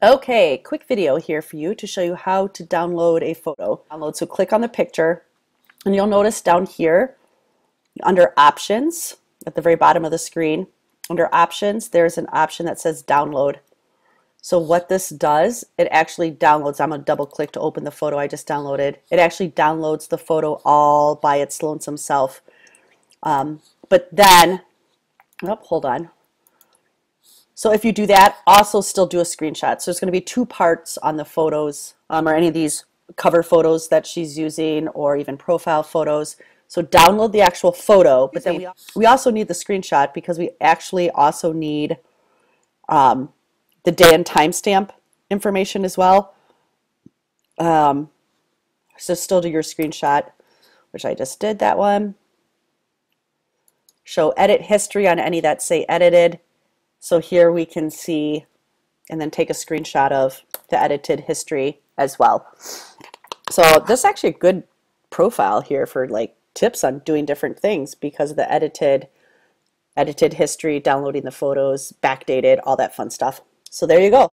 Okay, quick video here for you to show you how to download a photo. So click on the picture and you'll notice down here under options at the very bottom of the screen, under options there's an option that says download. So what this does, it actually downloads. I'm going to double click to open the photo I just downloaded. It actually downloads the photo all by its lonesome self. But then, hold on. So if you do that, also still do a screenshot. So there's going to be two parts on the photos or any of these cover photos that she's using or even profile photos. So download the actual photo, but then we also need the screenshot because we actually also need the day and timestamp information as well. So still do your screenshot, which I just did that one. Show edit history on any that say edited. So here we can see and then take a screenshot of the edited history as well. So this is actually a good profile here for like tips on doing different things because of the edited history, downloading the photos, backdated, all that fun stuff. So there you go.